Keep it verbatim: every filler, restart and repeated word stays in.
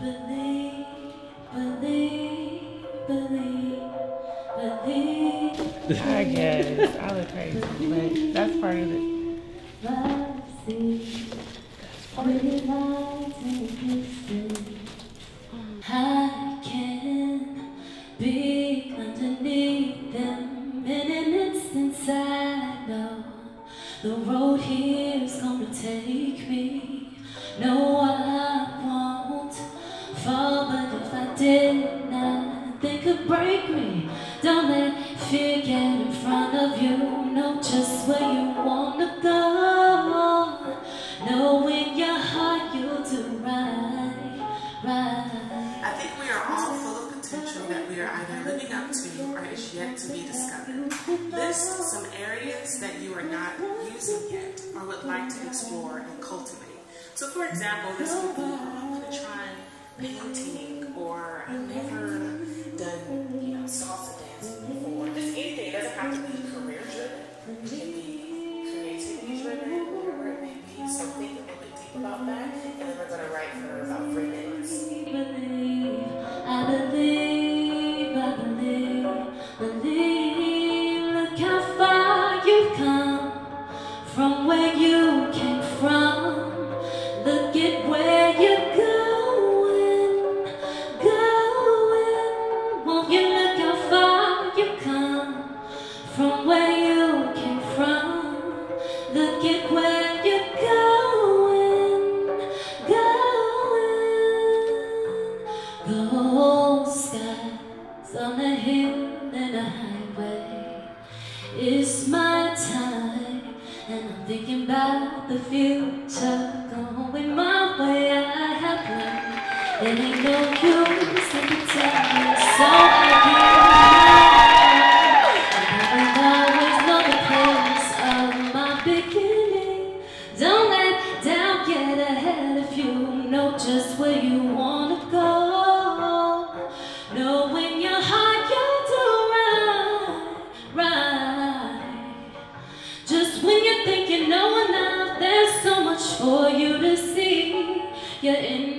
Believe, believe, believe, believe. I guess I look crazy, but that's part of it. That's part of it. I can be underneath them in an instant. I know the road here is gonna take me. No, I won't fall, but if I did, nothing could break me. Don't let fear get in front of you. Know just where you wanna go. Know in your heart you'll do right, right. I think we are all full of potential that we are either living up to or is yet to be discovered. List some areas that you are not using yet or would like to explore and cultivate. So, for example, this would be I'm gonna try painting, or I've never done, you know, salsa dancing before. Just anything. It doesn't have to be career driven. It can be creativity driven, whatever it may be. So think a bit deep about that, and then we're gonna write for about three minutes. I believe, I believe, I believe, believe. Look how far you've come from where you came from. Look at where you're going, going. Won't you look how far you've come from where you came from? Look at where you're going, going. Gold skies on a hill and a highway. It's my time, and I'm thinking about the future. Going my way, I have learned there ain't no cues that can tell me, so I can't always know the place of my beginning. Don't let doubt get ahead of you. Know just where you wanna go. Know in your heart you'll do right, right. Just when you think you know enough, there's so much for you to see. You're in